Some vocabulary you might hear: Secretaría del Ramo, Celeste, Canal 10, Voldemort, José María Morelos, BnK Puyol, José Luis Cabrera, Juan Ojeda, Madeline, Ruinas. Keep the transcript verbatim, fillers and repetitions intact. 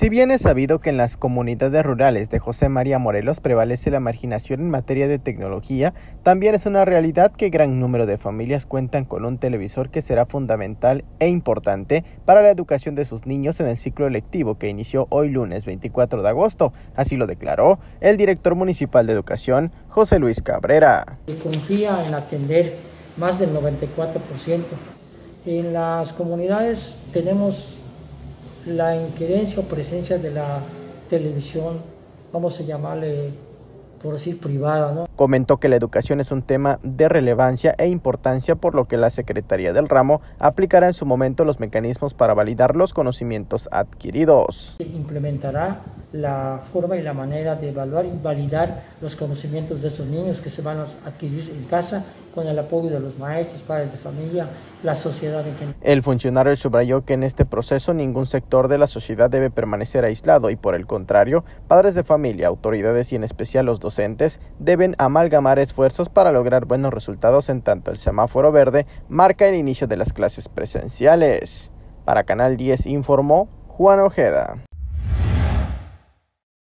Si bien es sabido que en las comunidades rurales de José María Morelos prevalece la marginación en materia de tecnología, también es una realidad que gran número de familias cuentan con un televisor que será fundamental e importante para la educación de sus niños en el ciclo lectivo que inició hoy lunes veinticuatro de agosto. Así lo declaró el director municipal de Educación, José Luis Cabrera. Se confía en atender más del noventa y cuatro por ciento. En las comunidades tenemos la injerencia o presencia de la televisión, vamos a llamarle, por decir, privada, ¿no? Comentó que la educación es un tema de relevancia e importancia, por lo que la Secretaría del Ramo aplicará en su momento los mecanismos para validar los conocimientos adquiridos. Implementará la forma y la manera de evaluar y validar los conocimientos de esos niños que se van a adquirir en casa con el apoyo de los maestros, padres de familia, la sociedad en general. El funcionario subrayó que en este proceso ningún sector de la sociedad debe permanecer aislado y, por el contrario, padres de familia, autoridades y en especial los docentes deben amalgamar esfuerzos para lograr buenos resultados, en tanto el semáforo verde marca el inicio de las clases presenciales. Para Canal diez informó Juan Ojeda.